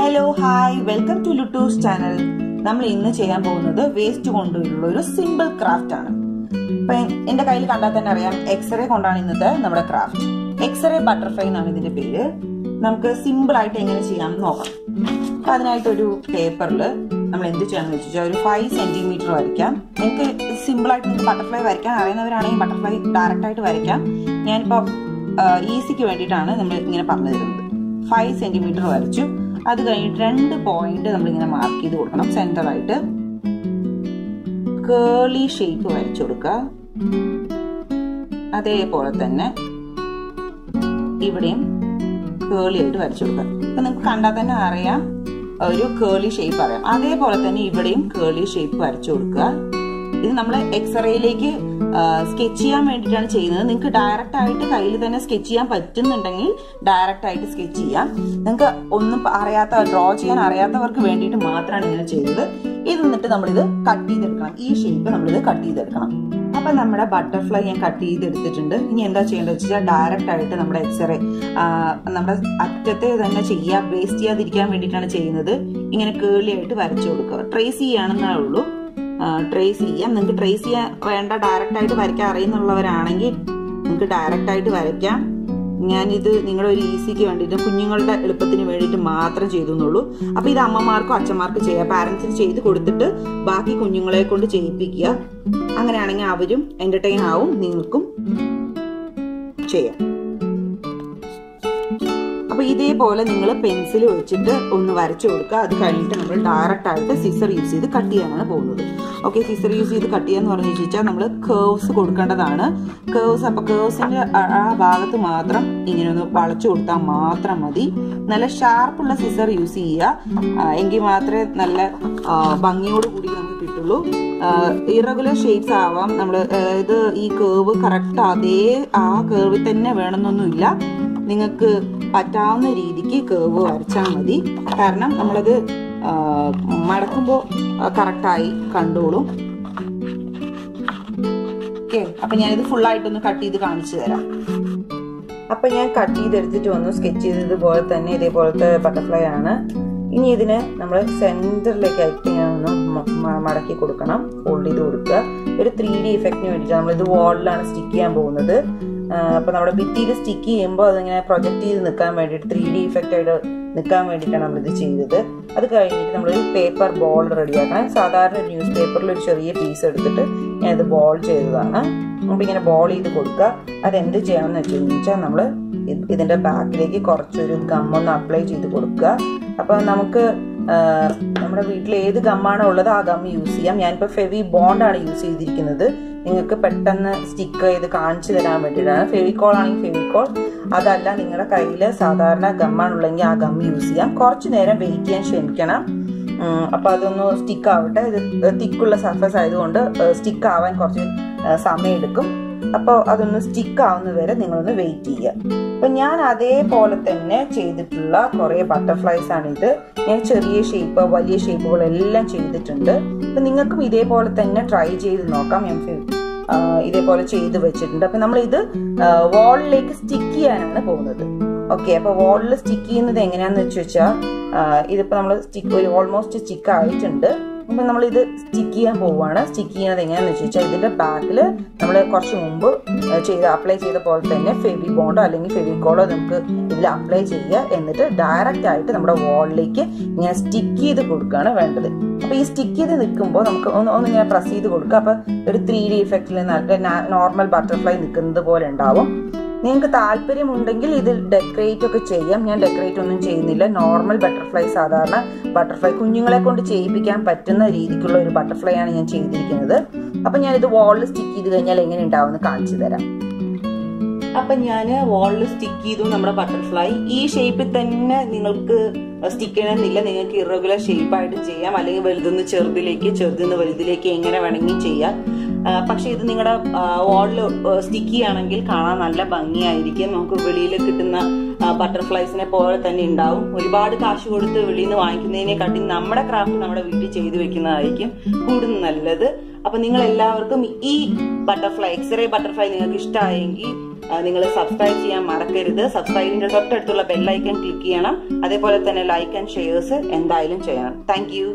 Hello, hi, welcome to Luttuz channel. നമ്മൾ ഇന്ന് ചെയ്യാൻ പോകുന്നത് വേസ്റ്റ് കൊണ്ടുള്ള ഒരു സിമ്പിൾ ക്രാഫ്റ്റ് ആണ്. എന്റെ കയ്യിൽ കണ്ടാൽ തന്നെ അറിയാം, എക്സ്റേ കൊണ്ടാണ് ഇന്നത്തെ നമ്മുടെ ക്രാഫ്റ്റ്. എക്സ്റേ ബട്ടർഫ്ലൈ എന്നാണ് ഇതിന്റെ പേര്. നമുക്ക് സിമ്പിൾ ആയിട്ട് എങ്ങനെ ചെയ്യാം നോക്കാം. അപ്പൊ അതിനായിട്ടൊരു പേപ്പറിൽ നമ്മൾ എന്ത് ചെയ്യാന്ന് വെച്ചാൽ ഒരു 5 സെന്റിമീറ്റർ വരയ്ക്കാം. എനിക്ക് സിമ്പിളായിട്ട് നിങ്ങൾക്ക് ബട്ടർഫ്ലൈ വരയ്ക്കാൻ അറിയുന്നവരാണെങ്കിൽ ബട്ടർഫ്ലൈ ഡയറക്റ്റ് ആയിട്ട് വരയ്ക്കാം. ഞാനിപ്പോൾ ഈസിക്ക് വേണ്ടിയിട്ടാണ് നമ്മൾ ഇങ്ങനെ പറഞ്ഞു തരുന്നത്. 5 സെന്റിമീറ്റർ വരച്ചു. അത് കഴിഞ്ഞിട്ട് 2 പോയിന്റ് നമ്മളിങ്ങനെ മാർക്ക് ചെയ്ത് കൊടുക്കണം. സെന്ററായിട്ട് കേളി ഷേപ്പ് വരച്ചു കൊടുക്കുക. അതേപോലെ തന്നെ ഇവിടെയും കേളി ആയിട്ട് വരച്ചു കൊടുക്കുക. അപ്പൊ നിങ്ങൾക്ക് കണ്ടാൽ തന്നെ അറിയാം ഒരു കേളി ഷേപ്പ് അറിയാം. അതേപോലെ തന്നെ ഇവിടെയും കേളി ഷേപ്പ് വരച്ചു കൊടുക്കുക. ഇത് നമ്മൾ എക്സ്റേയിലേക്ക് സ്കെച്ച് ചെയ്യാൻ വേണ്ടിയിട്ടാണ് ചെയ്യുന്നത്. നിങ്ങൾക്ക് ഡയറക്റ്റ് ആയിട്ട് കയ്യിൽ തന്നെ സ്കെച്ച് ചെയ്യാൻ പറ്റുന്നുണ്ടെങ്കിൽ ഡയറക്റ്റ് ആയിട്ട് സ്കെച്ച് ചെയ്യാം. നിങ്ങൾക്ക് ഒന്നും അറിയാത്ത ഡ്രോ ചെയ്യാൻ അറിയാത്തവർക്ക് വേണ്ടിയിട്ട് മാത്രമാണ് ഇങ്ങനെ ചെയ്തത്. ഇത് എന്നിട്ട് നമ്മളിത് കട്ട് ചെയ്തെടുക്കണം. ഈ ഷേപ്പ് നമ്മളിത് കട്ട് ചെയ്തെടുക്കണം. അപ്പൊ നമ്മുടെ ബട്ടർഫ്ലൈ ഞാൻ കട്ട് ചെയ്തെടുത്തിട്ടുണ്ട്. ഇനി എന്താ ചെയ്യേണ്ടത് വെച്ചാൽ ഡയറക്റ്റ് ആയിട്ട് നമ്മുടെ എക്സ്റേ നമ്മുടെ അറ്റത്തെ തന്നെ ചെയ്യുക. വേസ്റ്റ് ചെയ്യാതിരിക്കാൻ വേണ്ടിയിട്ടാണ് ചെയ്യുന്നത്. ഇങ്ങനെ കേളി ആയിട്ട് വരച്ചു കൊടുക്കുക. ട്രേസ് ചെയ്യാണെന്നേ ഉള്ളൂ, ട്രേസ് ചെയ്യാം. നിങ്ങൾക്ക് ട്രേസ് ചെയ്യാൻ വേണ്ട, ഡയറക്റ്റ് ആയിട്ട് വരയ്ക്കാൻ അറിയുന്നുള്ളവരാണെങ്കിൽ നിങ്ങൾക്ക് ഡയറക്റ്റ് ആയിട്ട് വരയ്ക്കാം. ഞാനിത് നിങ്ങളൊരു ഈസിക്ക് വേണ്ടിയിട്ട് കുഞ്ഞുങ്ങളുടെ എളുപ്പത്തിന് വേണ്ടിയിട്ട് മാത്രം ചെയ്തു എന്നുള്ളൂ. അപ്പോൾ ഇത് അമ്മമാർക്കും അച്ഛന്മാർക്കും ചെയ്യാം. പാരൻസിന് ചെയ്ത് കൊടുത്തിട്ട് ബാക്കി കുഞ്ഞുങ്ങളെ കൊണ്ട് ചെയ്യിപ്പിക്കുക. അങ്ങനെയാണെങ്കിൽ അവരും എൻ്റർടൈൻ ആവും, നിങ്ങൾക്കും ചെയ്യാം. അപ്പോൾ ഇതേപോലെ നിങ്ങൾ പെൻസിൽ വെച്ചിട്ട് ഒന്ന് വരച്ചു കൊടുക്കുക. അത് കഴിഞ്ഞിട്ട് നമ്മൾ ഡയറക്റ്റ് ആയിട്ട് സിസർ യൂസ് ചെയ്ത് കട്ട് ചെയ്യാനാണ് പോകുന്നത്. ഓക്കെ, സിസർ യൂസ് ചെയ്ത് കട്ട് ചെയ്യാന്ന് പറഞ്ഞു വെച്ചാൽ നമ്മൾ കേവ്സ് കൊടുക്കേണ്ടതാണ്. കേവ്സ്, അപ്പോൾ കേവ്സിൻ്റെ ആ ഭാഗത്ത് മാത്രം ഇങ്ങനെ ഒന്ന് വളച്ചു കൊടുത്താൽ മാത്രം മതി. നല്ല ഷാർപ്പുള്ള സിസർ യൂസ് ചെയ്യുക, എങ്കിൽ മാത്രമേ നല്ല ഭംഗിയോട് കൂടി നമുക്ക് കിട്ടുള്ളൂ. ഇറഗുലർ ഷേപ്സ് ആവാം നമ്മൾ. അതായത് ഈ കേവ് കറക്റ്റ് ആ കേവിൽ തന്നെ വേണമെന്നൊന്നുമില്ല. നിങ്ങൾക്ക് പറ്റാവുന്ന രീതിക്ക് കേവ് വരച്ചാൽ മതി. കാരണം നമ്മളത് മടക്കുമ്പോൾ കറക്റ്റായി കണ്ടോളും. ഓക്കെ, അപ്പം ഞാനിത് ഫുള്ളായിട്ടൊന്ന് കട്ട് ചെയ്ത് കാണിച്ചു തരാം. അപ്പം ഞാൻ കട്ട് ചെയ്തെടുത്തിട്ട് വന്നു. സ്കെച്ച് ചെയ്തതുപോലെ തന്നെ ഇതേപോലത്തെ ബട്ടർഫ്ലൈ ആണ്. ഇനി ഇതിനെ നമ്മൾ സെൻറ്ററിലേക്കായിട്ട് ഇങ്ങനെ ഒന്ന് മടക്കി കൊടുക്കണം, ഫോൾഡ് ചെയ്ത് കൊടുക്കുക. ഒരു 3D ഇഫക്റ്റിന് വേണ്ടിയിട്ട് നമ്മളിത് വാളിലാണ് സ്റ്റിക്ക് ചെയ്യാൻ പോകുന്നത്. അപ്പോൾ നമ്മുടെ ഭിത്തിയിൽ സ്റ്റിക്ക് ചെയ്യുമ്പോൾ അതിങ്ങനെ പ്രൊജക്റ്റ് ചെയ്ത് നിൽക്കാൻ വേണ്ടിയിട്ട് 3D ഇഫക്റ്റ് ആയിട്ട് നിൽക്കാൻ വേണ്ടിയിട്ടാണ് നമ്മളിത് ചെയ്തത്. അത് കഴിഞ്ഞിട്ട് നമ്മളൊരു പേപ്പർ ബോൾ റെഡിയാക്കണം. സാധാരണ ന്യൂസ് പേപ്പറിൽ ഒരു ചെറിയ പീസ് എടുത്തിട്ട് ഞാനത് ബോൾ ചെയ്തതാണ്. അപ്പം ഇങ്ങനെ ബോൾ ചെയ്ത് കൊടുക്കുക. അതെന്ത് ചെയ്യണമെന്ന് വെച്ചാൽ നമ്മൾ ഇതിൻ്റെ ബാക്കിലേക്ക് കുറച്ചൊരു ഗമ്മൊന്ന് അപ്ലൈ ചെയ്ത് കൊടുക്കുക. അപ്പോൾ നമുക്ക് നമ്മുടെ വീട്ടിൽ ഏത് ഗമ്മാണോ ഉള്ളത് ആ ഗം യൂസ് ചെയ്യാം. ഞാനിപ്പോൾ ഫെവി ബോണ്ടാണ് യൂസ് ചെയ്തിരിക്കുന്നത്. നിങ്ങൾക്ക് പെട്ടെന്ന് സ്റ്റിക്ക് ചെയ്ത് കാണിച്ചു തരാൻ വേണ്ടിയിട്ടാണ്. ഫെവിക്കോൾ ആണെങ്കിൽ ഫെവിക്കോൾ, അതല്ല നിങ്ങളുടെ കയ്യിൽ സാധാരണ ഗമ്മാണുള്ളെങ്കിൽ ആ ഗം യൂസ് ചെയ്യാം. കുറച്ച് നേരം വെയിറ്റ് ചെയ്യാൻ ക്ഷമിക്കണം. അപ്പോൾ അതൊന്ന് സ്റ്റിക്ക് ആവട്ടെ. ഇത് തിക്കുള്ള സർഫസ് ആയതുകൊണ്ട് സ്റ്റിക്ക് ആവാൻ കുറച്ച് സമയമെടുക്കും. അപ്പോൾ അതൊന്ന് സ്റ്റിക്ക് ആവുന്നവരെ നിങ്ങളൊന്ന് വെയിറ്റ് ചെയ്യുക. അപ്പം ഞാൻ അതേപോലെ തന്നെ ചെയ്തിട്ടുള്ള കുറേ ബട്ടർഫ്ലൈസ് ആണിത്. ഞാൻ ചെറിയ ഷേപ്പ്, വലിയ ഷേപ്പുകളെല്ലാം ചെയ്തിട്ടുണ്ട്. അപ്പം നിങ്ങൾക്കും ഇതേപോലെ തന്നെ ട്രൈ ചെയ്ത് നോക്കാം. ഞാൻ ഇതേപോലെ ചെയ്ത് വെച്ചിട്ടുണ്ട്. അപ്പം നമ്മളിത് വാളിലേക്ക് സ്റ്റിക്ക് ചെയ്യാനാണ് പോകുന്നത്. ഓക്കെ, അപ്പോൾ വാളിൽ സ്റ്റിക്ക് ചെയ്യുന്നത് എങ്ങനെയാണെന്ന് വെച്ച് വെച്ചാൽ ഇതിപ്പോൾ നമ്മൾ സ്റ്റിക്ക് ഓൾമോസ്റ്റ് സ്റ്റിക്ക് ആയിട്ടുണ്ട്. അപ്പം നമ്മളിത് സ്റ്റിക്ക് ചെയ്യാൻ പോവുകയാണ്. സ്റ്റിക്ക് ചെയ്യുന്നത് എങ്ങനെയാണെന്ന് വെച്ച് വെച്ചാൽ ഇതിൻ്റെ ബാക്കിൽ നമ്മൾ കുറച്ച് മുമ്പ് അപ്ലൈ ചെയ്ത പോലെ തന്നെ ഫെവി ബോണ്ടോ അല്ലെങ്കിൽ ഫെവിക്കോളോ നമുക്ക് ഇതിൽ അപ്ലൈ ചെയ്യുക. എന്നിട്ട് ഡയറക്റ്റ് ആയിട്ട് നമ്മുടെ വാളിലേക്ക് ഇങ്ങനെ സ്റ്റിക്ക് ചെയ്ത് കൊടുക്കുകയാണ് വേണ്ടത്. അപ്പോൾ ഈ സ്റ്റിക്ക് ചെയ്ത് നിൽക്കുമ്പോൾ നമുക്ക് ഒന്നിങ്ങനെ പ്രസ് ചെയ്ത് കൊടുക്കുക. അപ്പോൾ ഒരു 3D ഇഫക്റ്റിൽ നോർമൽ ബട്ടർഫ്ലൈ നിൽക്കുന്നത് പോലെ ഉണ്ടാവും. നിങ്ങൾക്ക് താല്പര്യമുണ്ടെങ്കിൽ ഇതിൽ ഡെക്കറേറ്റ് ഒക്കെ ചെയ്യാം. ഞാൻ ഡെക്കറേറ്റ് ഒന്നും ചെയ്യുന്നില്ല. നോർമൽ ബട്ടർഫ്ലൈ, സാധാരണ ബട്ടർഫ്ലൈ കുഞ്ഞുങ്ങളെ കൊണ്ട് ചെയ്യിപ്പിക്കാൻ പറ്റുന്ന രീതിക്കുള്ള ഒരു ബട്ടർഫ്ലൈ ആണ് ഞാൻ ചെയ്തിരിക്കുന്നത്. അപ്പം ഞാനിത് വാളിൽ സ്റ്റിക്ക് ചെയ്ത് കഴിഞ്ഞാൽ എങ്ങനെ ഉണ്ടാവുമെന്ന് കാണിച്ചു തരാം. അപ്പം ഞാൻ വാളിൽ സ്റ്റിക്ക് ചെയ്തു നമ്മുടെ ബട്ടർഫ്ലൈ. ഈ ഷേപ്പിൽ തന്നെ നിങ്ങൾക്ക് സ്റ്റിക്ക് ചെയ്യണമെന്നില്ല. നിങ്ങൾക്ക് ഇറഗുലർ ഷേപ്പായിട്ടും ചെയ്യാം, അല്ലെങ്കിൽ വലുതെന്ന് ചെറുതിലേക്ക്, ചെറുതെന്ന് വലുതിലേക്ക്, എങ്ങനെ വേണമെങ്കിൽ ചെയ്യാം. പക്ഷേ ഇത് നിങ്ങളുടെ വാളിൽ സ്റ്റിക്ക് ചെയ്യുകയാണെങ്കിൽ കാണാൻ നല്ല ഭംഗിയായിരിക്കും. നമുക്ക് വെളിയിൽ കിട്ടുന്ന ബട്ടർഫ്ലൈസിനെ പോലെ തന്നെ ഉണ്ടാവും. ഒരുപാട് കാശ് കൊടുത്ത് വെളിയിൽ നിന്ന് വാങ്ങിക്കുന്നതിനെക്കാട്ടി നമ്മുടെ ക്രാഫ്റ്റ് നമ്മുടെ വീട്ടിൽ ചെയ്തു വെക്കുന്നതായിരിക്കും കൂടുതൽ നല്ലത്. അപ്പം നിങ്ങൾ എല്ലാവർക്കും ഈ ബട്ടർഫ്ലൈ, എക്സ്റേ ബട്ടർഫ്ലൈ നിങ്ങൾക്ക് ഇഷ്ടമായെങ്കിൽ നിങ്ങൾ സബ്സ്ക്രൈബ് ചെയ്യാൻ മറക്കരുത്. സബ്സ്ക്രൈബിന്റെ തൊട്ടടുത്തുള്ള ബെൽ ഐക്കൺ ക്ലിക്ക് ചെയ്യണം. അതേപോലെ തന്നെ ലൈക്ക് ആൻഡ് ഷെയർസ് എന്തായാലും ചെയ്യണം. Thank U.